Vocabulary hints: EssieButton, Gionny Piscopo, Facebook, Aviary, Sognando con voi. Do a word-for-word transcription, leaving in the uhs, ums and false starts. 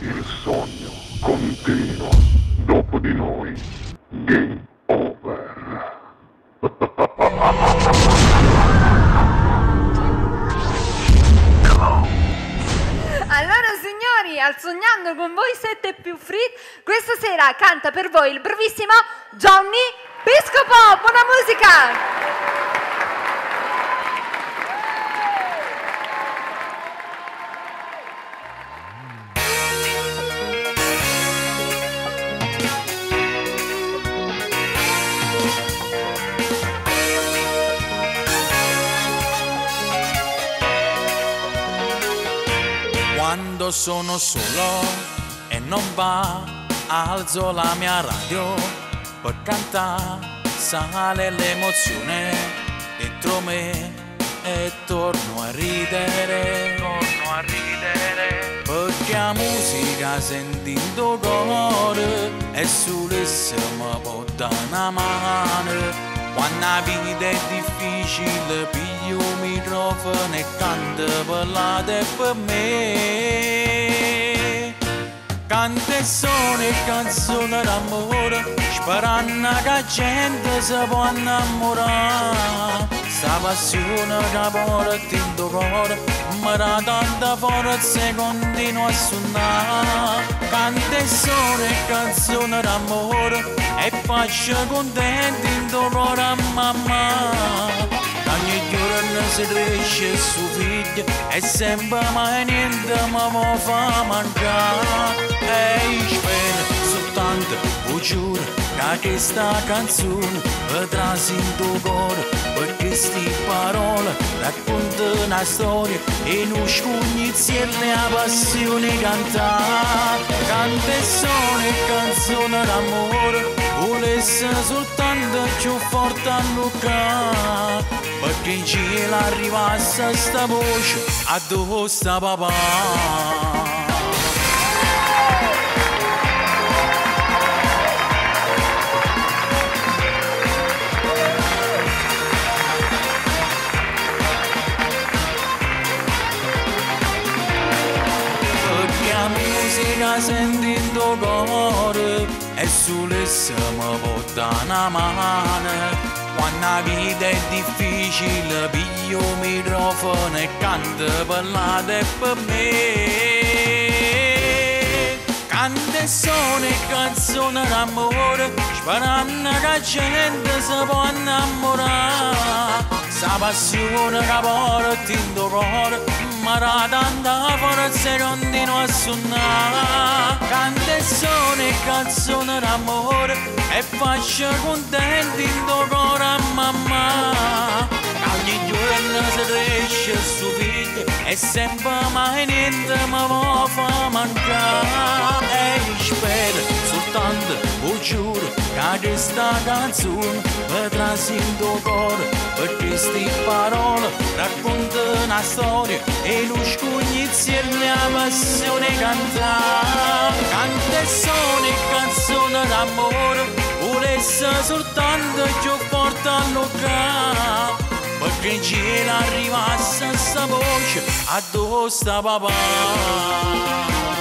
Il sogno continua dopo di noi. Game over. Allora signori, al Sognando con voi sette più free, questa sera canta per voi il bravissimo Gionny Piscopo. Buona musica! Quando sono solo e non va, alzo la mia radio per cantare, sale l'emozione dentro me e torno a ridere, torno a ridere, perché la musica sentendo dolore e sull'essere può dare una mano. Quando la vita è difficile, piglio un microfono e canto per la te per me. Canto e sono e canzoni d'amore, sperando che la gente si può innamorare. Sta passione che porti in tuo cuore, mi dà tanta forza e continuo a suonare. Canto e sono e canzoni d'amore, e faccio contenti in dolore a mamma. Ogni giorno si cresce su figlio e sembra mai niente ma mi fa mancare. E spero soltanto, vi giuro, che questa canzone vedrà in tuo cuore, perché sti parole raccontano una storia e non scugnizziano la passione cantare. Canto e sono e canzone d'amore, volesse soltanto più forte a Luca, perché in cielo arrivasse sta voce a dove sta papà. Musica sentendo cuore e sull'essere può dare una mano. Quando la vita è difficile, piglio il microfono e canto per la te per me. Canto e sono e canzoni d'amore, sperando che la gente si può innamorare. Sta passione che porti in tuo cuore, ma tanta forza continuo a suonare. Canto e sono e canzoni d'amore, e faccio contenti in tuo cuore a mamma. Ogni giorno si cresce su figlio e sembra mai niente ma mi fa mancare. E spero soltanto, vi giuro, che questa canzone vedrà in tuo cuore, perché sti parole raccontano una storia e non scugnizziano la passione cantare. Canto e sono e canzoni d'amore, volesse soltanto più forte a locare, perché in cielo arrivasse sta voce a dove sta papà.